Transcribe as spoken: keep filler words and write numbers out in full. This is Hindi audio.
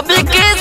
सबके